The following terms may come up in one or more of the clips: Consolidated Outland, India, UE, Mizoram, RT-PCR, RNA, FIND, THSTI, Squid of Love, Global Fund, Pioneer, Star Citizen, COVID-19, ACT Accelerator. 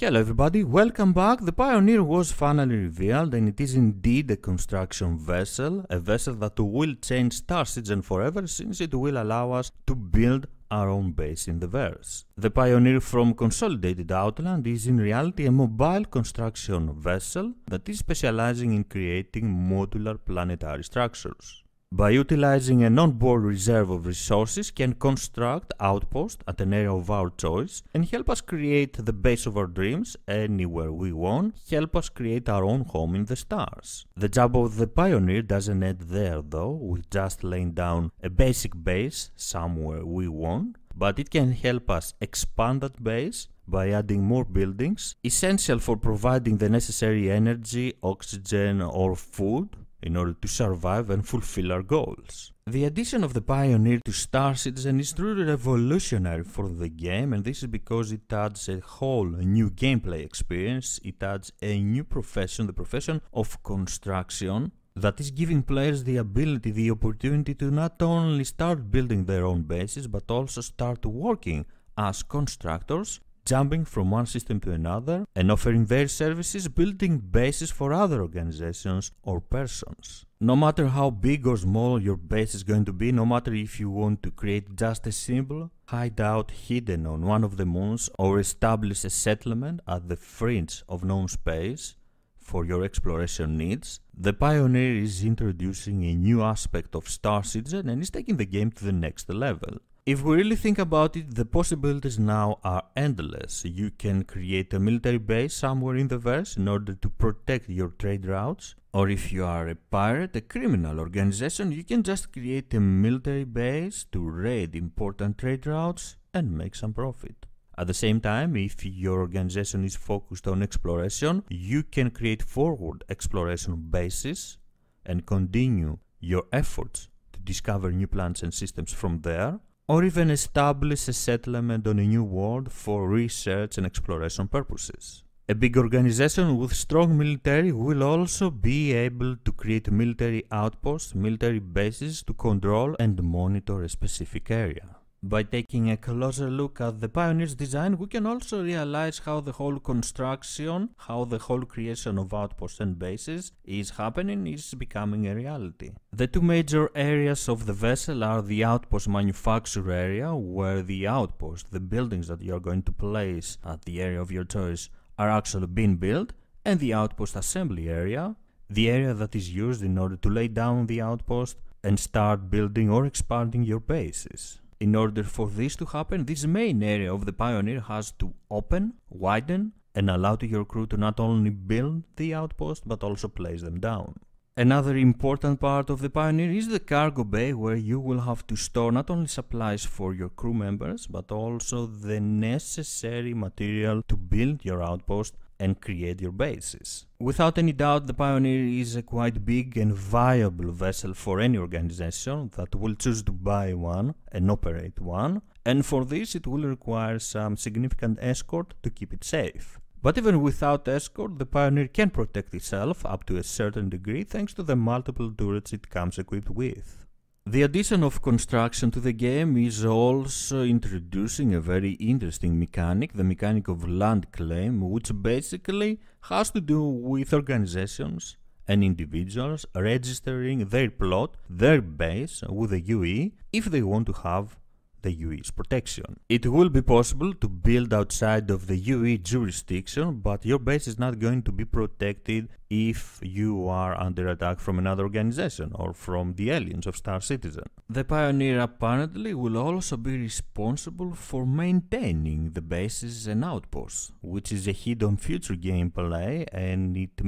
Hello everybody, welcome back. The Pioneer was finally revealed and it is indeed a construction vessel, a vessel that will change Star Citizen forever since it will allow us to build our own base in the verse. The Pioneer from Consolidated Outland is in reality a mobile construction vessel that is specializing in creating modular planetary structures. By utilizing an onboard reserve of resources, can construct outposts at an area of our choice and help us create the base of our dreams anywhere we want, help us create our own home in the stars. The job of the Pioneer doesn't end there though, with just laying down a basic base somewhere we want, but it can help us expand that base by adding more buildings, essential for providing the necessary energy, oxygen or food, in order to survive and fulfill our goals. The addition of the Pioneer to Star Citizen is truly revolutionary for the game, and this is because it adds a whole new gameplay experience, it adds a new profession, the profession of construction, that is giving players the ability, the opportunity to not only start building their own bases, but also start working as constructors, jumping from one system to another and offering their services, building bases for other organizations or persons. No matter how big or small your base is going to be, no matter if you want to create just a simple hideout hidden on one of the moons or establish a settlement at the fringe of known space for your exploration needs, the Pioneer is introducing a new aspect of Star Citizen and is taking the game to the next level. If we really think about it, the possibilities now are endless. You can create a military base somewhere in the verse in order to protect your trade routes, or if you are a pirate, a criminal organization, you can just create a military base to raid important trade routes and make some profit. At the same time, if your organization is focused on exploration, you can create forward exploration bases and continue your efforts to discover new plants and systems from there, or even establish a settlement on a new world for research and exploration purposes. A big organization with strong military will also be able to create military outposts, military bases to control and monitor a specific area. By taking a closer look at the Pioneer's design, we can also realize how the whole construction, how the whole creation of outposts and bases is happening, is becoming a reality. The two major areas of the vessel are the outpost manufacture area, where the outposts, the buildings that you are going to place at the area of your choice, are actually being built, and the outpost assembly area, the area that is used in order to lay down the outpost and start building or expanding your bases. In order for this to happen, this main area of the Pioneer has to open, widen, and allow to your crew to not only build the outpost, but also place them down. Another important part of the Pioneer is the cargo bay, where you will have to store not only supplies for your crew members, but also the necessary material to build your outpost and create your bases. Without any doubt, the Pioneer is a quite big and viable vessel for any organization that will choose to buy one and operate one, and for this it will require some significant escort to keep it safe. But even without escort, the Pioneer can protect itself up to a certain degree thanks to the multiple turrets it comes equipped with. The addition of construction to the game is also introducing a very interesting mechanic, the mechanic of land claim, which basically has to do with organizations and individuals registering their plot, their base with the UE if they want to have the UE's protection. It will be possible to build outside of the UE jurisdiction, but your base is not going to be protected if you are under attack from another organization or from the aliens of Star Citizen. The Pioneer apparently will also be responsible for maintaining the bases and outposts, which is a hidden future gameplay, and it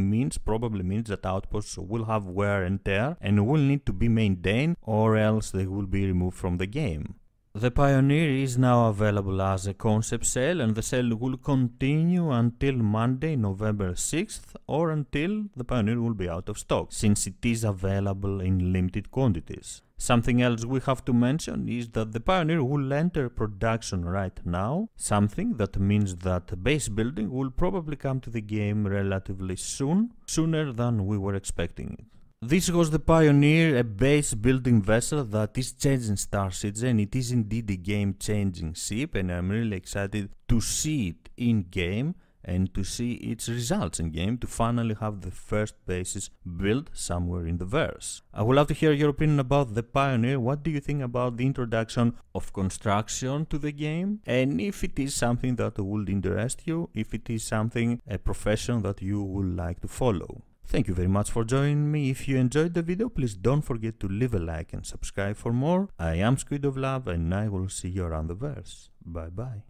probably means that outposts will have wear and tear and will need to be maintained, or else they will be removed from the game. The Pioneer is now available as a concept sale, and the sale will continue until Monday, November 6th, or until the Pioneer will be out of stock, since it is available in limited quantities. Something else we have to mention is that the Pioneer will enter production right now, something that means that base building will probably come to the game relatively soon, sooner than we were expecting it. This was the Pioneer, a base-building vessel that is changing Star Citizen. It is indeed a game-changing ship, and I'm really excited to see it in-game and to see its results in game, to finally have the first basis built somewhere in the verse. I would love to hear your opinion about the Pioneer. What do you think about the introduction of construction to the game, and if it is something that would interest you, if it is something, a profession that you would like to follow. Thank you very much for joining me. If you enjoyed the video, please don't forget to leave a like and subscribe for more. I am Squid of Love, and I will see you around the verse. Bye bye.